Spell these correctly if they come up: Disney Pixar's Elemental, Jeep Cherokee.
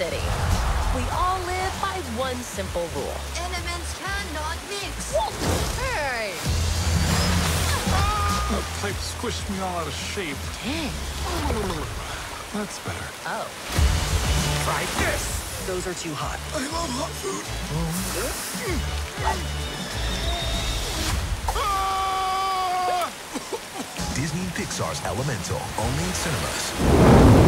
city. We all live by one simple rule. Elements cannot mix. Whoa. Hey! That pipe squished me all out of shape. Dang. That's better. Oh. Try this! Those are too hot. I love hot food. Disney Pixar's Elemental. Only in cinemas.